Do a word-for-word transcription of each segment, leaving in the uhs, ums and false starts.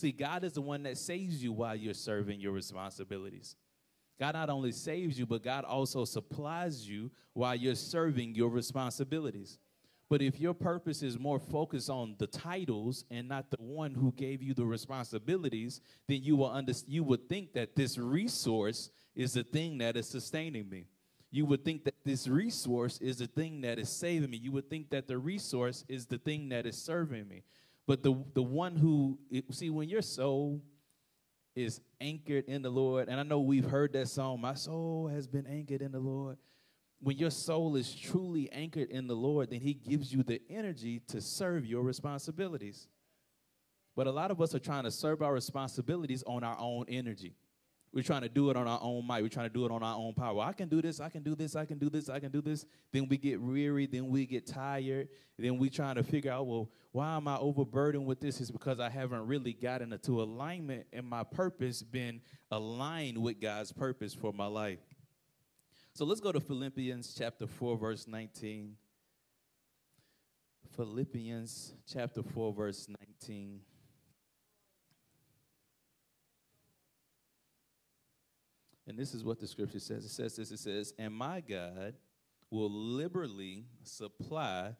See, God is the one that saves you while you're serving your responsibilities. God not only saves you, but God also supplies you while you're serving your responsibilities. But if your purpose is more focused on the titles and not the one who gave you the responsibilities, then you will under, you would think that this resource is the thing that is sustaining me. You would think that this resource is the thing that is saving me. You would think that the resource is the thing that is serving me. But the, the one who, see, when your soul is anchored in the Lord, and I know we've heard that song, my soul has been anchored in the Lord. When your soul is truly anchored in the Lord, then he gives you the energy to serve your responsibilities. But a lot of us are trying to serve our responsibilities on our own energy. We're trying to do it on our own might. We're trying to do it on our own power. I can do this. I can do this. I can do this. I can do this. Then we get weary. Then we get tired. Then we trying to figure out, well, why am I overburdened with this? It's because I haven't really gotten into alignment and my purpose been aligned with God's purpose for my life. So let's go to Philippians chapter four, verse nineteen. Philippians chapter four, verse nineteen. And this is what the scripture says. It says this, it says, and my God will liberally supply,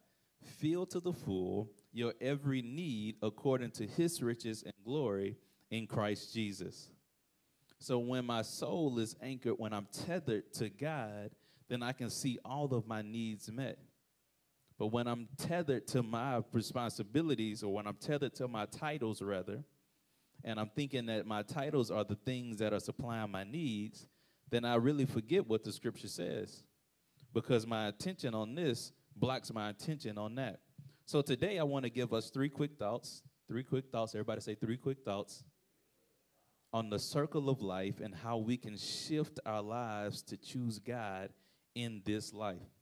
fill to the full, your every need according to his riches and glory in Christ Jesus. So when my soul is anchored, when I'm tethered to God, then I can see all of my needs met. But when I'm tethered to my responsibilities, or when I'm tethered to my titles, rather, and I'm thinking that my titles are the things that are supplying my needs, then I really forget what the scripture says, because my attention on this blocks my attention on that. So today I want to give us three quick thoughts, three quick thoughts. Everybody say three quick thoughts on the circle of life and how we can shift our lives to choose God in this life.